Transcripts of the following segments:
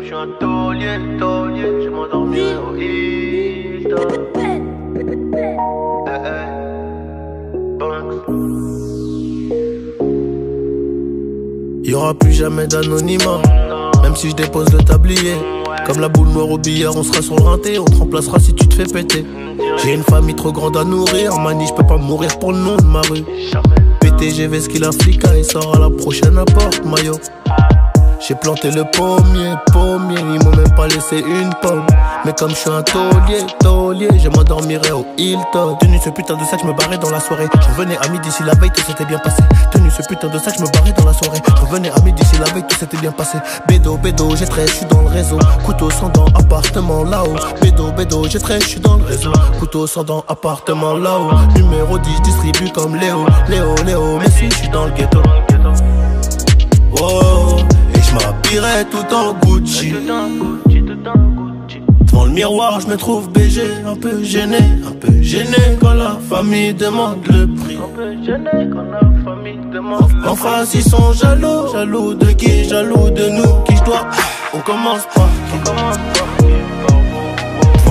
Je suis un taulier, je m'endormis au Hilton. Y'aura plus jamais d'anonymat, même si je dépose le tablier. Comme la boule noire au billard, on sera sur le rinté, on te remplacera si tu te fais péter. J'ai une famille trop grande à nourrir, en manie, je peux pas mourir pour le nom de ma rue. PTGV, ce qu'il a fliqué, il sort à la prochaine à Porte Maillot. J'ai planté le pommier, ils m'ont même pas laissé une pomme. Mais comme je suis un taulier, je m'endormirai au Hilton. Tenu ce putain de sac, je me barrais dans la soirée. Je revenais à midi si la veille tout s'était bien passé. Tenu ce putain de sac, je me barrais dans la soirée. Je revenais à midi si la veille tout s'était bien passé. Bédo, j'ai très, je suis dans le réseau. Couteau sans dents, appartement là-haut. Bédo, j'ai très, je suis dans le réseau. Couteau sans dents, appartement là-haut. Numéro 10, distribue comme Léo, Messi, je suis dans le ghetto. Oh. Je m'habillerai tout en Gucci. Devant le miroir, je me trouve BG, un peu gêné quand la famille demande le prix. En face, ils sont jaloux de qui, jaloux de nous, qui je dois. On commence par qui. Devant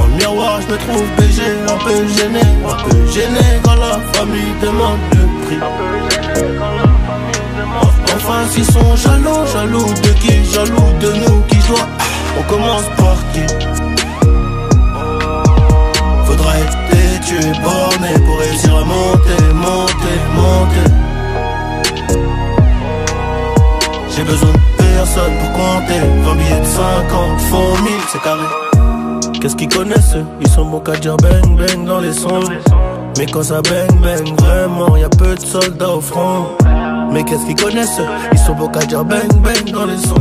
le miroir, je me trouve BG, un peu gêné quand la famille demande le prix. Enfin, ils sont jaloux de qui, jaloux de nous, qui je dois. On commence par qui. Faudra être têtu et borné pour réussir à monter. J'ai besoin de personne pour compter. 20 billets de 50 font 1000, c'est carré. Qu'est-ce qu'ils connaissent eux? Ils sont bons qu'à dire bang bang dans les sons. Mais quand ça bang bang vraiment, y'a peu de soldats au front. Mais qu'est-ce qu'ils connaissent? Ils sont beaux qu'à dire bang bang dans les sons.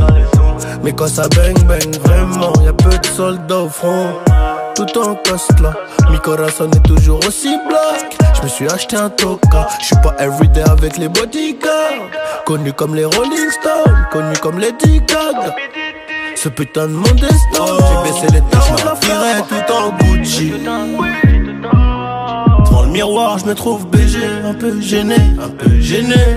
Mais quand ça bang bang vraiment, y'a peu de soldats au front. Tout en coste là, mi corazon est toujours aussi black. Je me suis acheté un Toka, je suis pas everyday avec les bodyguards. Connu comme les Rolling Stones, connu comme Lady Gaga. Ce putain de mon destin, j'ai baissé les temps, je m'habillerai tout en Gucci. Miroir, je me trouve BG, un peu gêné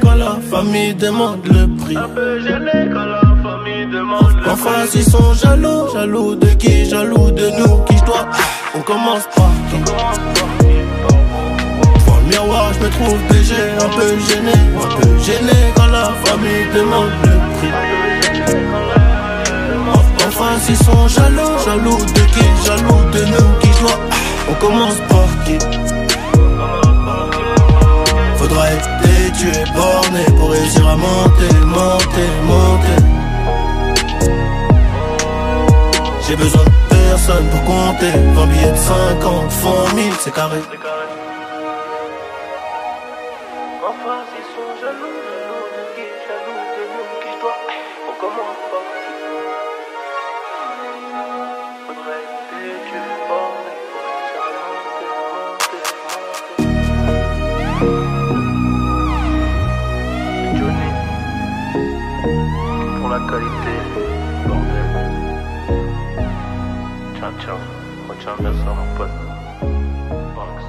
quand la famille demande le prix. Un peu gêné quand la famille demande le prix. En face, ils sont jaloux de qui, jaloux de nous, qui je dois. On commence par qui. Devant le miroir, je me trouve BG, un peu gêné quand la famille demande le prix. En face, ils sont jaloux de qui, jaloux de nous, qui je dois. On commence par qui. Faudra être têtu et borné pour réussir à monter. J'ai besoin de personne pour compter. 20 billets de 50 font 1000, c'est carré. Enfin, ils sont jaloux de qui, jaloux de nous, qui je dois. On commence par qui. Faudra être têtu et borné pour réussir à monter. Qualité, bordel. Tiens, retiens bien ça, mon pote. Banks.